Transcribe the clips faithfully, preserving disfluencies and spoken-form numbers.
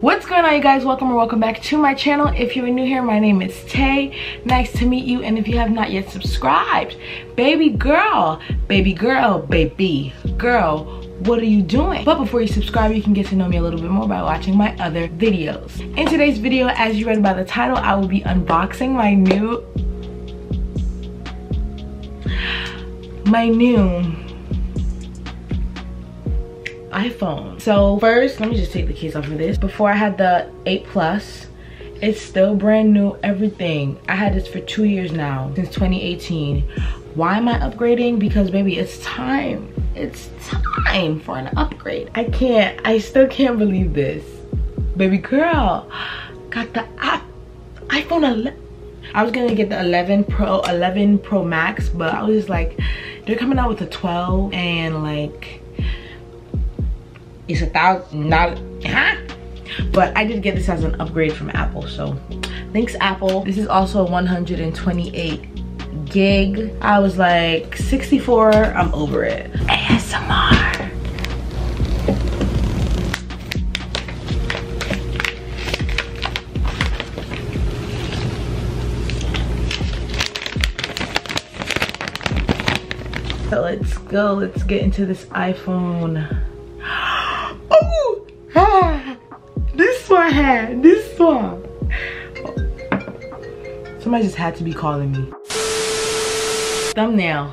What's going on, you guys? Welcome or welcome back to my channel. If you're new here, my name is Tay. Nice to meet you. And if you have not yet subscribed, baby girl, baby girl, baby girl, what are you doing? But before you subscribe, you can get to know me a little bit more by watching my other videos. In today's video, as you read by the title, I will be unboxing my new my new iPhone. So first, let me just take the case off of this. Before I had the eight plus, it's still brand new, everything. I had this for two years now, since twenty eighteen. Why am I upgrading? Because baby, it's time. It's time for an upgrade. I can't, I still can't believe this. Baby girl, got the iPhone eleven. I was gonna get the eleven Pro, eleven Pro Max, but I was just like, they're coming out with the twelve and like, it's a thousand, not, huh? But I did get this as an upgrade from Apple, so thanks Apple. This is also one hundred twenty-eight gig. I was like, sixty-four, I'm over it. A S M R. So let's go, let's get into this iPhone. Had this song. Somebody just had to be calling me. Thumbnail.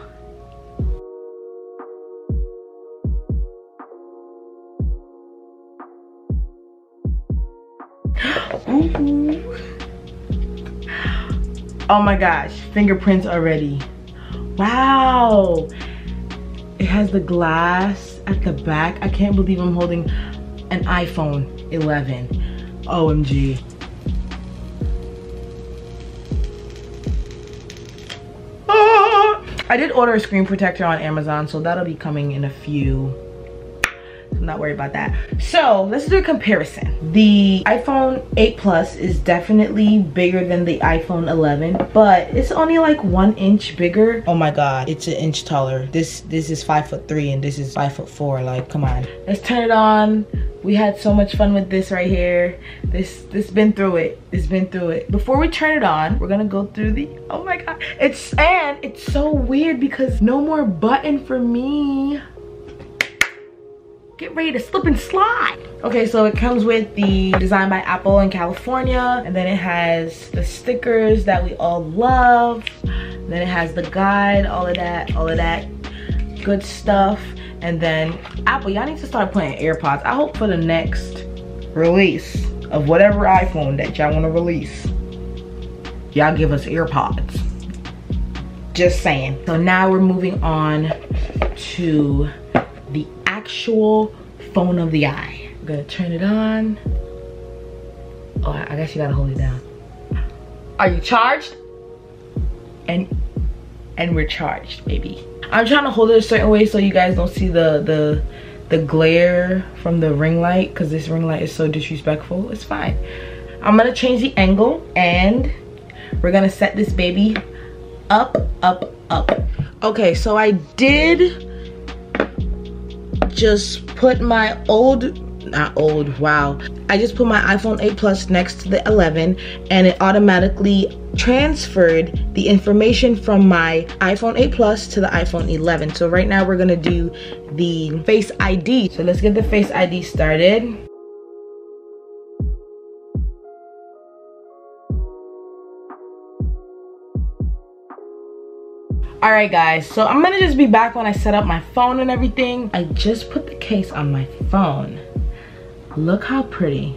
Ooh. Oh my gosh, fingerprints already. Wow. It has the glass at the back. I can't believe I'm holding an iPhone eleven. O M G. Ah! I did order a screen protector on Amazon, so that'll be coming in a few. I'm not worried about that. So let's do a comparison. The iPhone eight plus is definitely bigger than the iPhone eleven, but it's only like one inch bigger. Oh my God, it's an inch taller. This this is five foot three and this is five foot four. Like, come on. Let's turn it on. We had so much fun with this right here. This this been through it. It's been through it. Before we turn it on, we're gonna go through the, oh my God. It's, and it's so weird because no more button for me. Get ready to slip and slide. Okay, so it comes with the Design by Apple in California, and then it has the stickers that we all love. And then it has the guide, all of that, all of that good stuff. And then Apple, y'all need to start playing AirPods. I hope for the next release of whatever iPhone that y'all want to release, y'all give us AirPods. Just saying. So now we're moving on to the actual phone of the eye. I'm gonna turn it on. Oh, I guess you gotta hold it down. Are you charged? And and we're charged, baby. I'm trying to hold it a certain way so you guys don't see the the the glare from the ring light, because this ring light is so disrespectful. It's fine. I'm gonna change the angle and we're gonna set this baby up, up, up. Okay, so I did just put my old, not old, wow. I just put my iPhone eight plus next to the eleven and it automatically transferred the information from my iPhone eight plus to the iPhone eleven. So right now we're gonna do the Face I D. So let's get the Face I D started. Alright guys, so I'm gonna just be back when I set up my phone and everything. I just put the case on my phone. Look how pretty.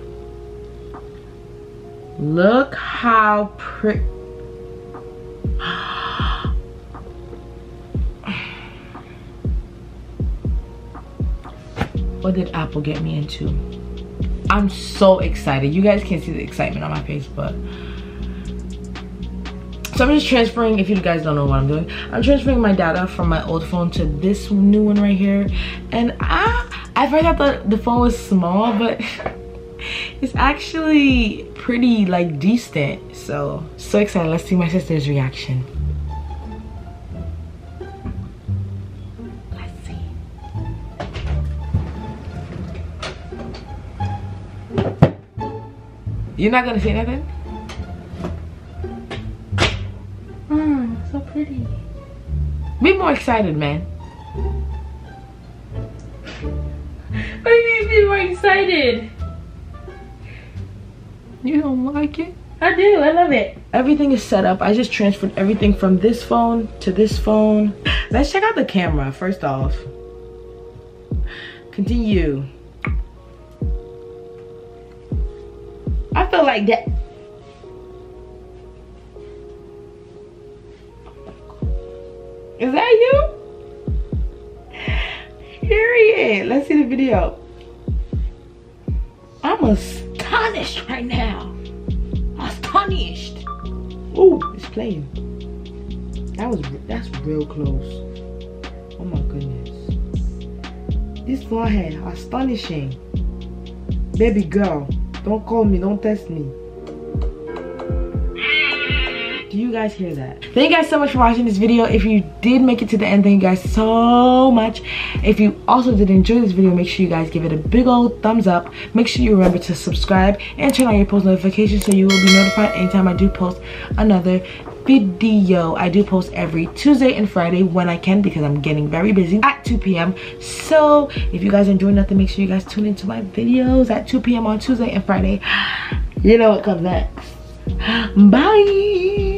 Look how pretty. What did Apple get me into? I'm so excited. You guys can't see the excitement on my face, but so I'm just transferring, if you guys don't know what I'm doing, I'm transferring my data from my old phone to this new one right here. And I, I forgot that the phone was small, but it's actually pretty like decent. So, so excited. Let's see my sister's reaction. Let's see. You're not gonna say nothing? Mmm, so pretty. Be more excited, man. What do you mean be more excited? You don't like it? I do, I love it. Everything is set up. I just transferred everything from this phone to this phone. Let's check out the camera first off. Continue. I feel like that. Is that you? Period. Let's see the video. I'm astonished right now. Astonished. Ooh, it's playing. That was that's real close. Oh my goodness. This blonde hair, astonishing. Baby girl, don't call me, don't test me. Do you guys hear that? Thank you guys so much for watching this video. If you did make it to the end, thank you guys so much. If you also did enjoy this video, make sure you guys give it a big old thumbs up. Make sure you remember to subscribe and turn on your post notifications so you will be notified anytime I do post another video. I do post every Tuesday and Friday when I can because I'm getting very busy at two p m So if you guys enjoy nothing, make sure you guys tune into my videos at two p m on Tuesday and Friday. You know what comes next. Bye.